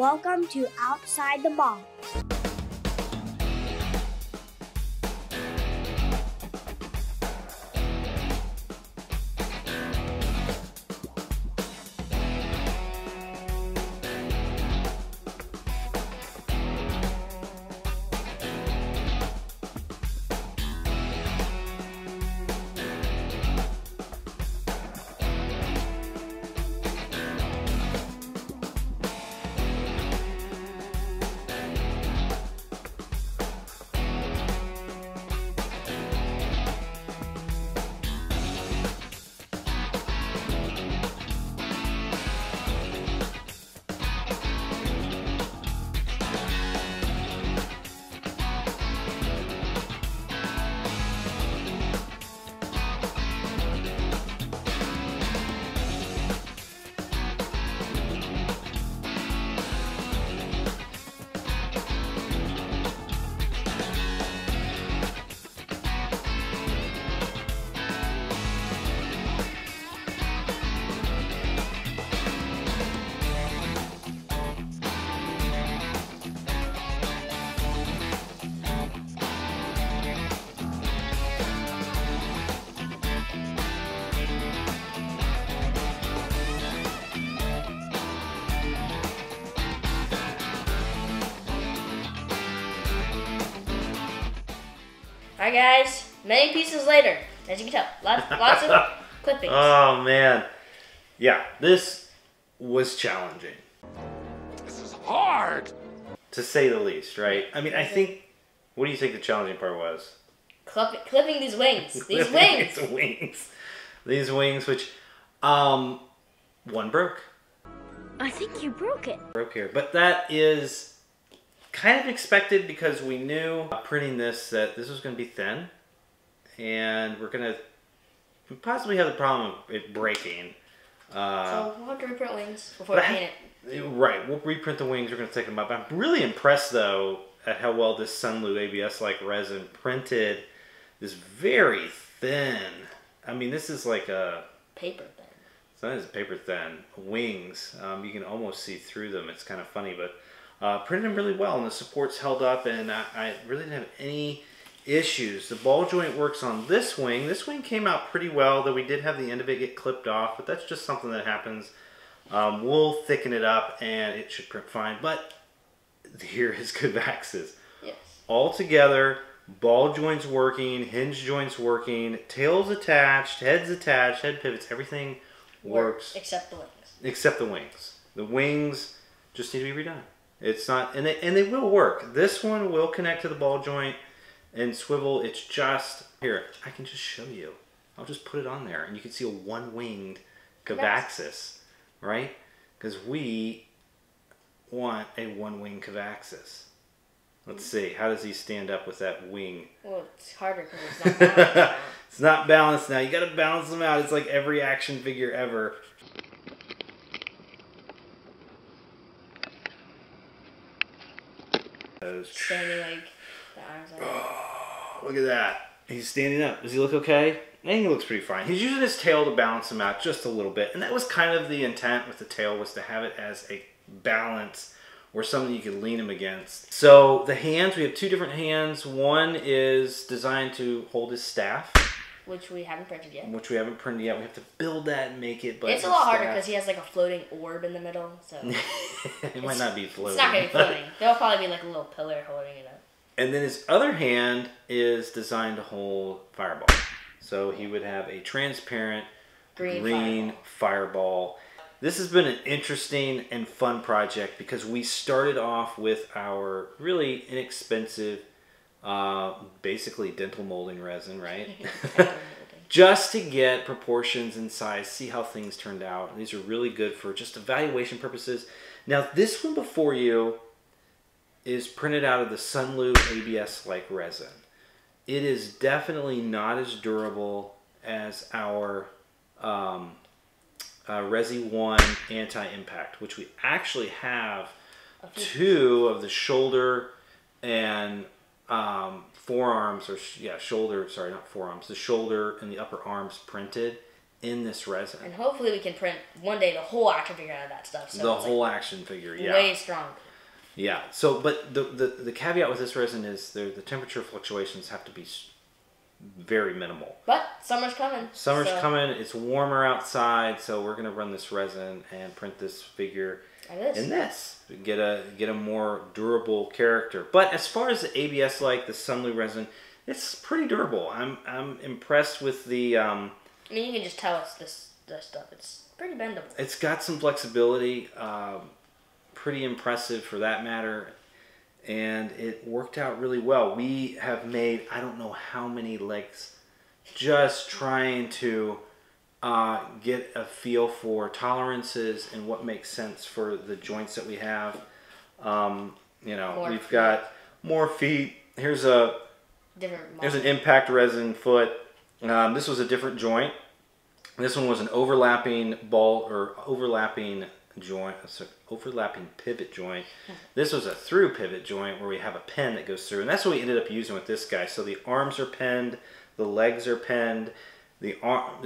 Welcome to Outside the Box. Alright guys, many pieces later, as you can tell, lots of clippings. Oh man, yeah, this was challenging. This is hard! To say the least, right? I mean, I think, what do you think the challenging part was? Clipping these wings, these wings! These wings, which, one broke. I think you broke it. Broke here, but that is kind of expected because we knew printing this that this was going to be thin and we're going to possibly have the problem of it breaking. So we'll have to reprint wings before we paint it. Right, we'll reprint the wings, we're going to take them up. I'm really impressed though at how well this Sunlu ABS-like resin printed this very thin, I mean this is like a... Paper thin. It's not as paper thin. Wings, you can almost see through them, it's kind of funny but... printed them really well and the supports held up and I really didn't have any issues. The ball joint works on this wing. This wing came out pretty well, though we did have the end of it get clipped off, but that's just something that happens. We'll thicken it up and it should print fine, but here is Kavaxas. Yes. All together, ball joints working, hinge joints working, tails attached, head pivots, everything works. Except the wings. Except the wings. The wings just need to be redone. It's not, and they will work. This one will connect to the ball joint and swivel. It's just, here, I can just show you. I'll just put it on there and you can see a one-winged Kavaxas, right? Because we want a one-winged Kavaxas. Let's see, how does he stand up with that wing? Well, it's harder because it's not balanced. It's not balanced now. You gotta balance them out. It's like every action figure ever. Standing like the arms out. Oh, look at that. He's standing up. Does he look okay? I think he looks pretty fine. He's using his tail to balance him out just a little bit. And that was kind of the intent with the tail, was to have it as a balance or something you could lean him against. So the hands, we have two different hands. One is designed to hold his staff. Which we haven't printed yet. Which we haven't printed yet. We have to build that and make it. But it's a lot harder because he has like a floating orb in the middle. So it might not be floating. It's not going to be floating. There'll probably be like a little pillar holding it up. And then his other hand is designed to hold Fireball. So he would have a transparent green fireball. This has been an interesting and fun project because we started off with our really inexpensive basically dental molding resin, right? Just to get proportions and size, see how things turned out. And these are really good for just evaluation purposes. Now this one before you is printed out of the Sunlu ABS-like resin. It is definitely not as durable as our RESIONE Anti-Impact, which we actually have two of the shoulder and forearms, or yeah, shoulder, sorry, not forearms, the shoulder and the upper arms printed in this resin. And hopefully we can print one day the whole action figure out of that stuff. So the whole action figure, yeah. Way stronger. Yeah. So, but the caveat with this resin is the temperature fluctuations have to be very minimal. But summer's coming. Summer's coming. It's warmer outside, so we're gonna run this resin and print this figure in this. Get a more durable character. But as far as the ABS, like the Sunlu resin, it's pretty durable. I'm impressed with the. I mean, you can just tell it's this stuff. It's pretty bendable. It's got some flexibility. Pretty impressive for that matter, and it worked out really well. We have made I don't know how many legs just trying to get a feel for tolerances and what makes sense for the joints that we have. You know, we've got more feet. Here's a different. There's an impact resin foot. This was a different joint. This one was an overlapping ball or overlapping joint, overlapping pivot joint. This was a through pivot joint where we have a pen that goes through, and that's what we ended up using with this guy. So the arms are penned, the legs are penned, the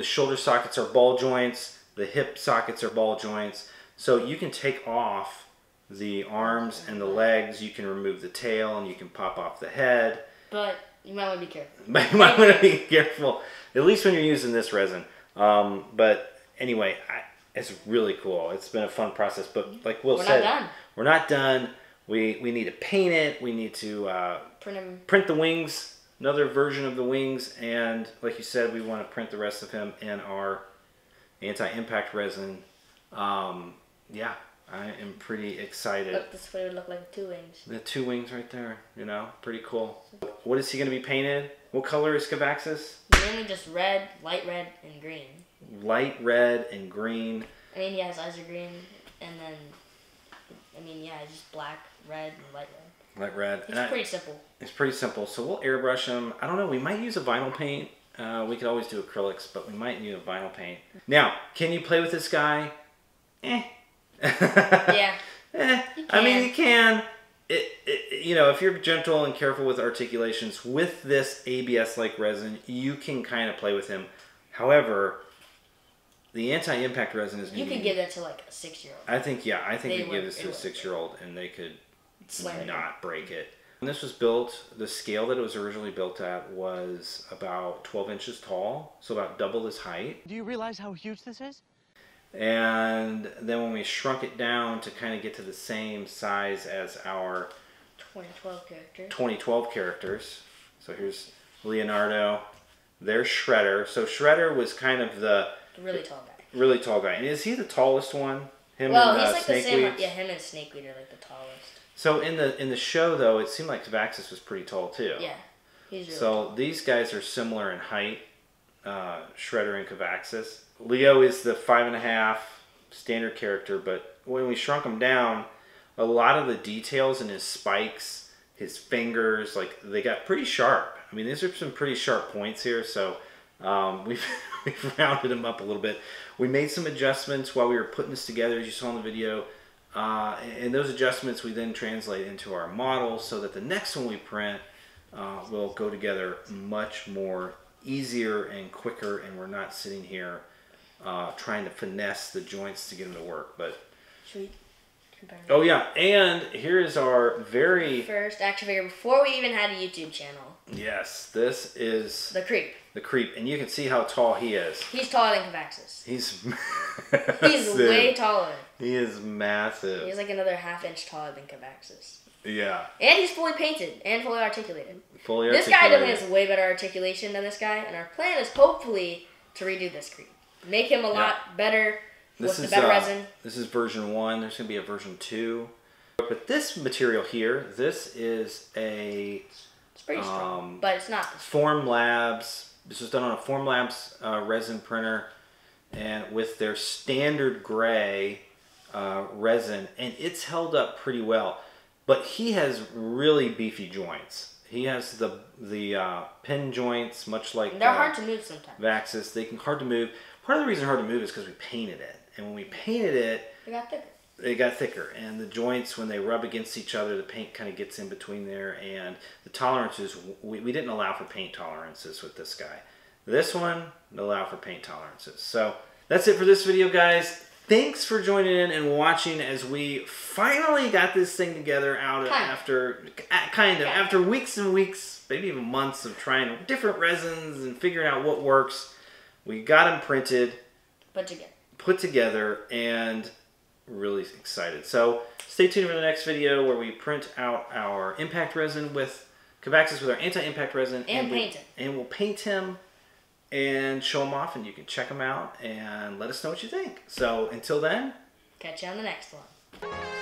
shoulder sockets are ball joints, the hip sockets are ball joints. So you can take off the arms and the legs, you can remove the tail, and you can pop off the head. But you might want to be careful. But you might want to be careful, at least when you're using this resin. But anyway, it's really cool. It's been a fun process, but like Will said, we're not done. We need to paint it. We need to print the wings, another version of the wings, and like you said, we want to print the rest of him in our anti-impact resin. Yeah, I am pretty excited. Look, this would look like two wings. The two wings right there, you know, pretty cool. What is he going to be painted? What color is Kavaxas? Mainly just red, light red, and green. Light red and green. I mean, he has eyes are green, and then, I mean, yeah, just black, red, and light red. Light red. It's pretty simple. It's pretty simple. So we'll airbrush him. I don't know. We might use a vinyl paint. We could always do acrylics, but we might need a vinyl paint. Now, can you play with this guy? Yeah. I mean, you can. You know, if you're gentle and careful with articulations, with this ABS-like resin, you can kind of play with him. However, the anti-impact resin is. You could give that to like a 6-year-old. I think, yeah, I think we give this to a 6-year-old and they could not break it. When this was built, the scale that it was originally built at was about 12 inches tall, so about double this height. Do you realize how huge this is? And then when we shrunk it down to kind of get to the same size as our 2012 characters. So here's Leonardo. There's Shredder. So Shredder was kind of the really tall guy. Really tall guy. And is he the tallest one? Him well, and he's like Snakeweed. Yeah, him and Snakeweed are like the tallest. So in the show though, it seemed like Kavaxas was pretty tall too. Yeah, he's really tall. So these guys are similar in height, Shredder and Kavaxas. Leo is the 5.5 standard character, but when we shrunk him down, a lot of the details in his spikes, his fingers, like they got pretty sharp. I mean, these are some pretty sharp points here, so we've rounded him up a little bit. We made some adjustments while we were putting this together, as you saw in the video, and those adjustments we then translate into our model so that the next one we print will go together much more easier and quicker, and we're not sitting here trying to finesse the joints to get them to work. But oh yeah, and here is our very first action figure before we even had a YouTube channel. Yes, this is the Creep. The Creep, and you can see how tall he is. He's taller than Kavaxas. He's way taller. He is massive. He's like another ½ inch taller than Kavaxas. Yeah. And he's fully painted and fully articulated. Fully articulated. This guy definitely has way better articulation than this guy, and our plan is hopefully to redo this Creep. Make him a lot better with the better resin. This is version 1. There's going to be a version 2. But this material here, this is a... It's pretty strong, but it's not... Formlabs. This was done on a Formlabs resin printer and with their standard gray resin. And it's held up pretty well. But he has really beefy joints. He has the pin joints, much like... And they're hard to move sometimes. Kavaxas. They can hard to move. Part of the reason hard to move is because we painted it. And when we painted it... It got thicker. It got thicker. And the joints, when they rub against each other, the paint kind of gets in between there. And the tolerances... We didn't allow for paint tolerances with this guy. This one will allow for paint tolerances. So that's it for this video, guys. Thanks for joining in and watching as we finally got this thing together after weeks and weeks, maybe even months of trying different resins and figuring out what works. We got them printed, put together, and really excited. So stay tuned for the next video where we print out our impact resin with Kavaxas, with our anti-impact resin, and we'll paint him and show them off, and you can check them out and let us know what you think. So until then, catch you on the next one.